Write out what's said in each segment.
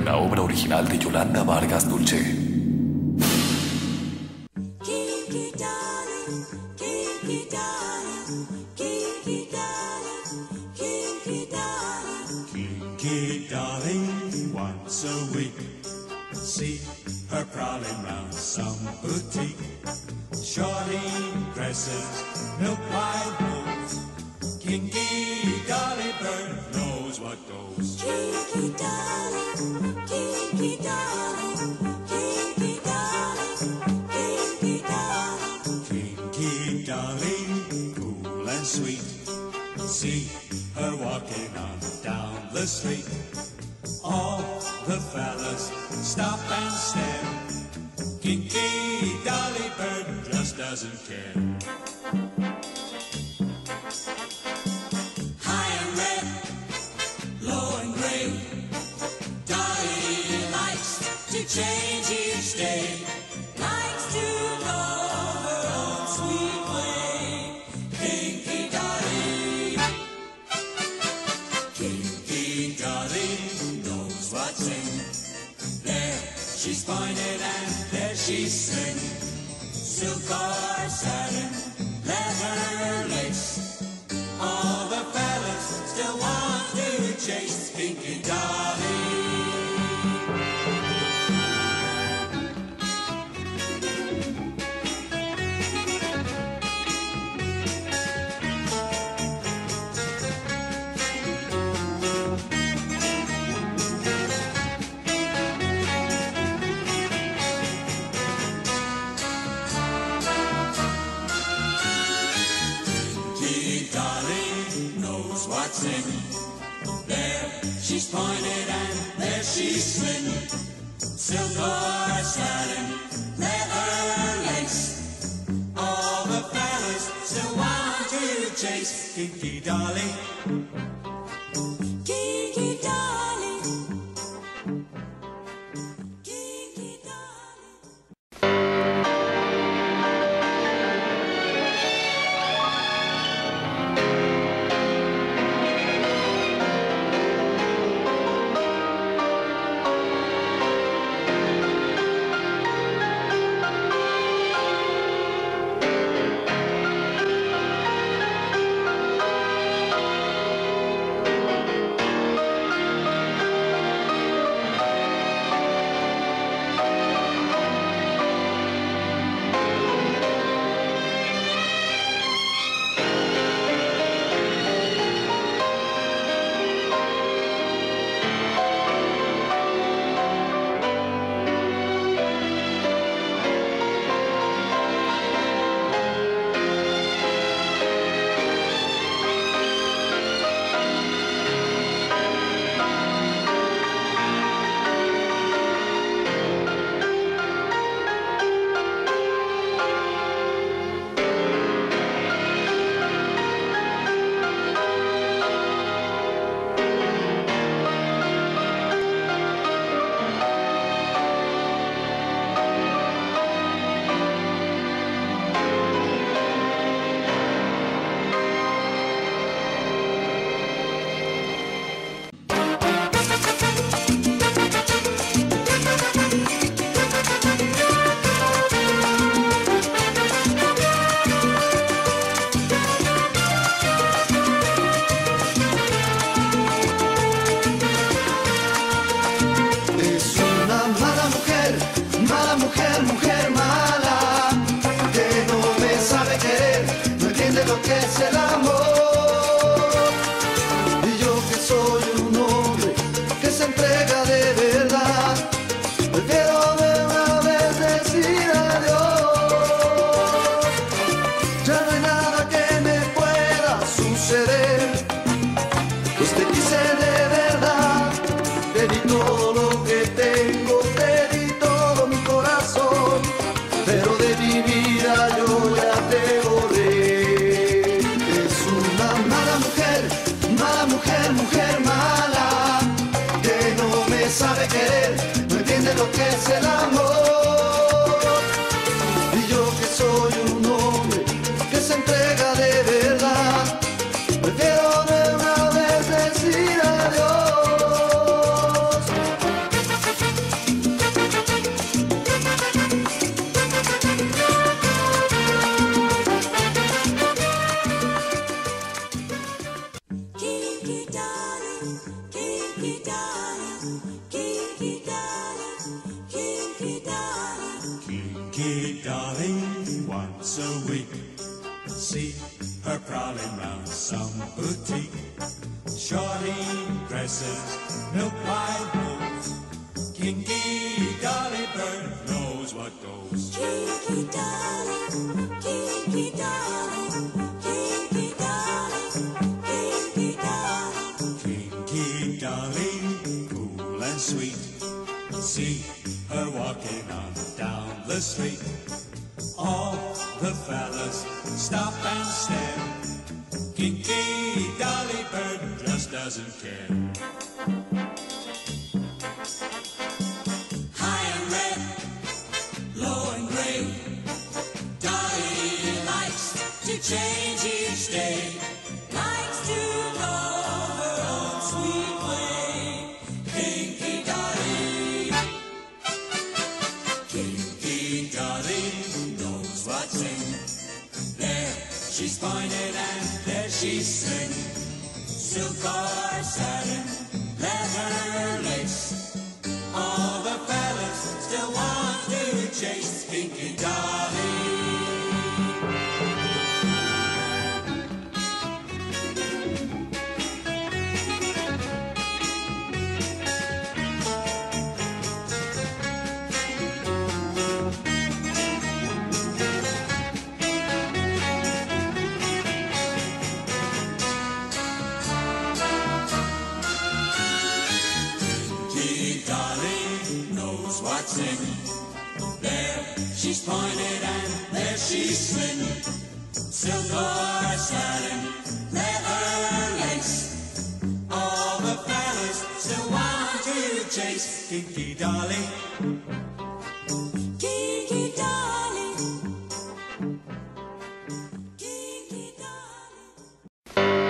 una obra original de Yolanda Vargas Dulché. Kinky Dolly, Kinky Dolly, Kinky Dolly, Kinky Dolly. Kinky Dolly once a week, see her prowling round some boutique. Shorty dresses, milk white boots. Kinky Dolly bird knows what goes. Kinky Dolly, Kinky Dolly, Kinky Dolly, Kinky Dolly. Kinky Dolly, cool and sweet. See her walking on down the street. All the fellas stop and stare. Kinky Dolly bird just doesn't care. Change each day, likes to go her own sweet way. Kinky Dolly, Kinky Dolly knows what's in. There she's pointed and there she's slim. Silk or satin, leather lace, all the fellas still want to chase Kinky Dolly. What's in? There she's pointed and there she's slim. Silk or satin, leather lace, all the fellas still want to chase Kinky Dolly. Kinky Dolly. Kinky Dolly. Kinky Dolly, once a week, see her prowling round some boutique. Shorty dresses, milk white hose, Kinky Dolly bird knows what goes. Kinky Dolly, Kinky Dolly, Kinky Dolly, Kinky Dolly, Kinky Dolly, cool and sweet. See her walking on down the street. All the fellas stop and stare. Kinky Dolly bird just doesn't care. High and red, low and gray, Dolly likes to change each day. Likes to go her own sweet way. Kinky Dolly. Kinky Dolly knows what's in. There she's pointed and there she's slim. Silk or satin, leather lace, all the fellas still want to chase Kinky Dolly. What's in? There she's pointed and there she's slim. Silk or satin, leather lace, all the fellas still want to chase Kinky Dolly. Kinky Dolly. Kinky Dolly.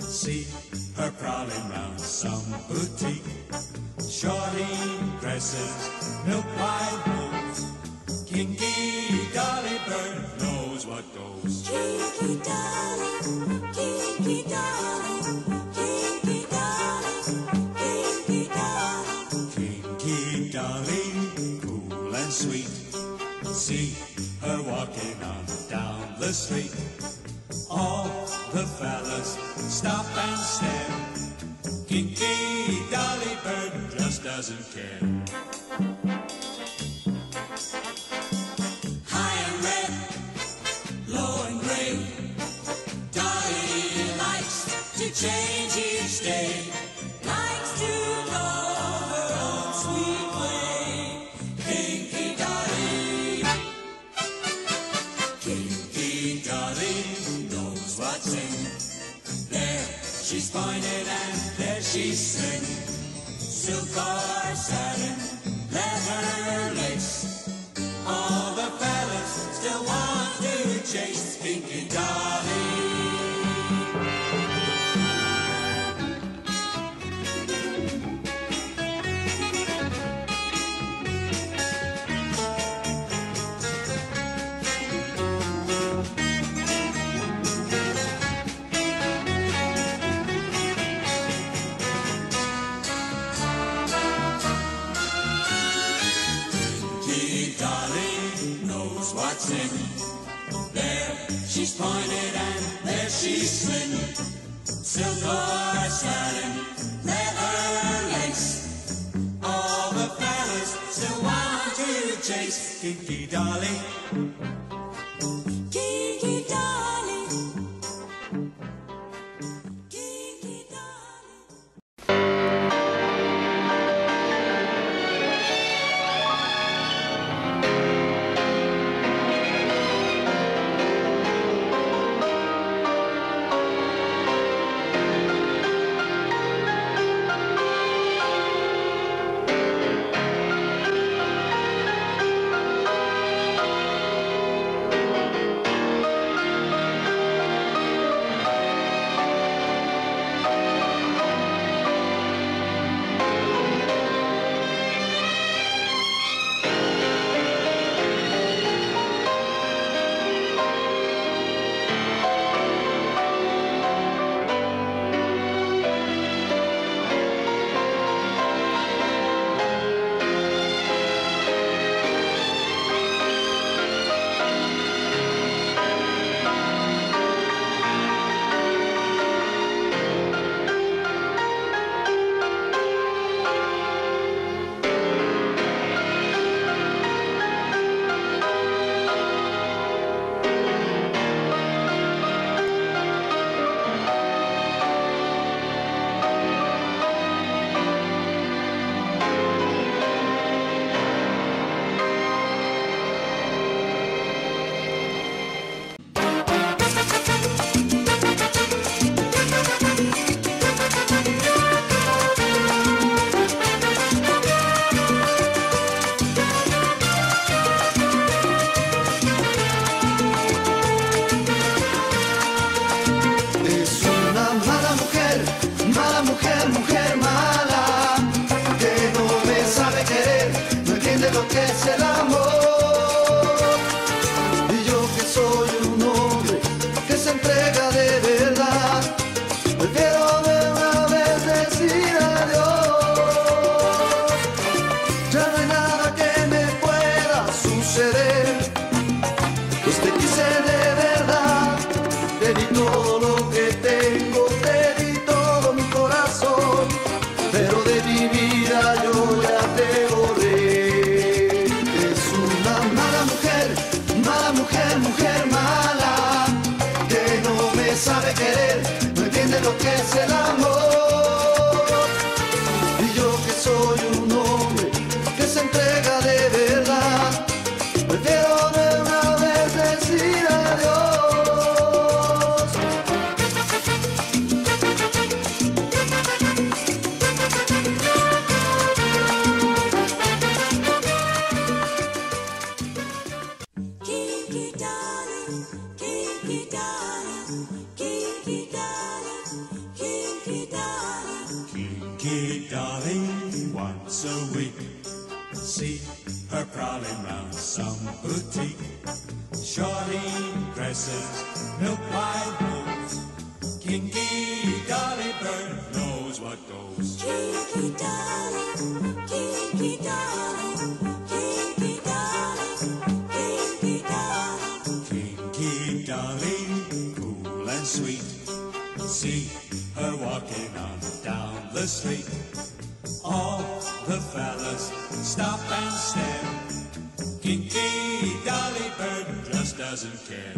See her prowling round some boutique. Shorty dresses, milk white hooves. Kinky Dolly bird knows what goes. Kinky Dolly, Kinky Dolly, Kinky Dolly, Kinky Dolly. Kinky Dolly, cool and sweet. See her walking on down the street. All the fellas stop and stare. Kinky Dolly bird just doesn't care. High and red, low and gray, Dolly likes to change each day. Likes to go her own sweet way. Kinky Dolly, Kinky Dolly knows what's in. There she's pointed and there she's slim. Silk or satin, leather lace, all the fellas still want to chase Kinky Dolly. What's in? There she's pointed and there she's slim. Silk or satin, leather lace, all the fellas still want to chase Kinky Dolly. Kinky Dolly. Kinky Dolly. Kinky Dolly, Kinky Dolly, Kinky Dolly. once a week. See her prowling round some boutique. Short in dresses, milk white boots. Kinky Dolly bird knows what goes. Kinky Dolly, Kinky Dolly, Kinky Dolly, Kinky Dolly. Kinky Dolly, cool and sweet. See her walking on down the street. All the fellas stop and stare. Kinky Dolly bird just doesn't care.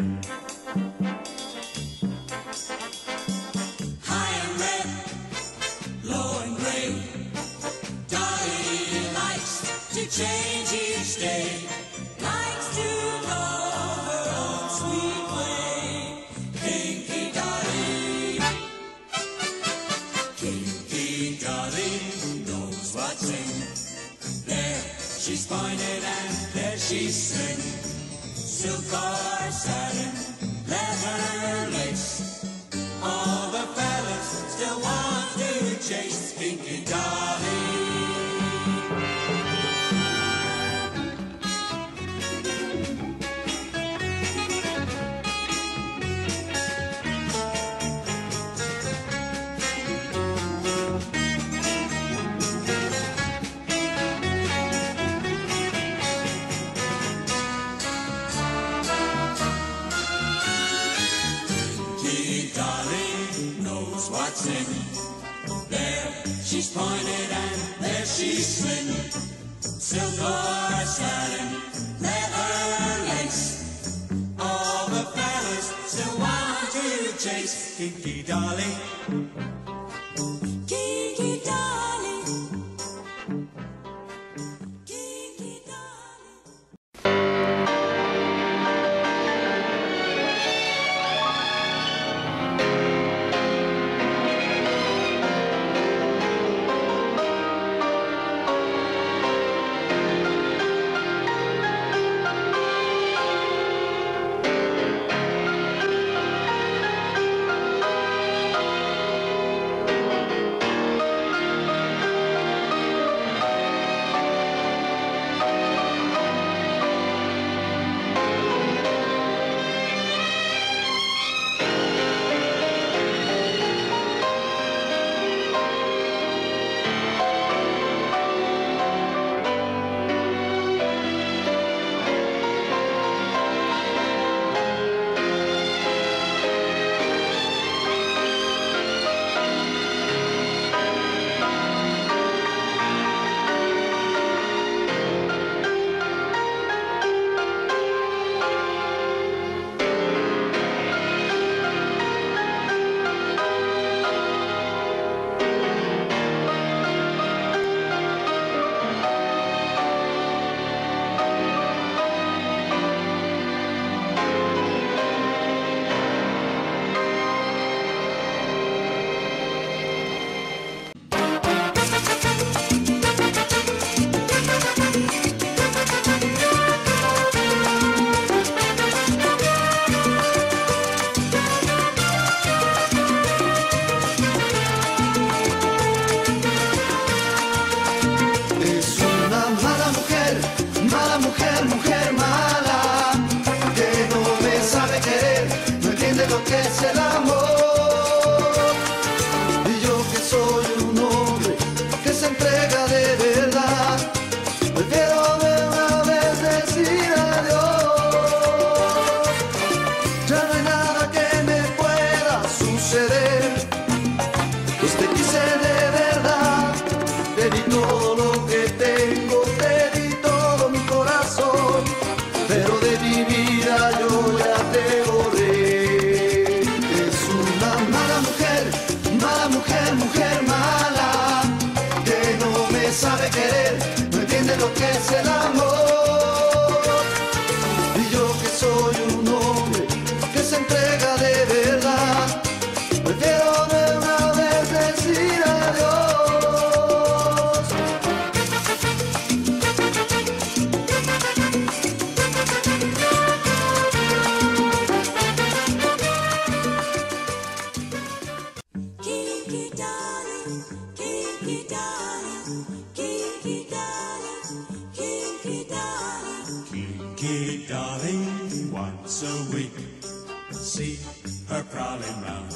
High and red, low and gray, Dolly likes to change each day. Likes to go her own sweet way. Kinky Dolly, Kinky Dolly knows what's in. There she's pointed and there she's slim. Silk or satin, leather lace, all the fellas still want to chase Kinky Dolly. What's in? There she's pointed and there she's slim. Silk or satin, leather lace, all the fellas still want to chase Kinky Dolly. Kinky Dolly. Kinky Dolly. Kinky Dolly, Kinky Dolly, Kinky Dolly. Kinky Dolly, Kinky Dolly. Kinky Dolly once a week, see her prowling round.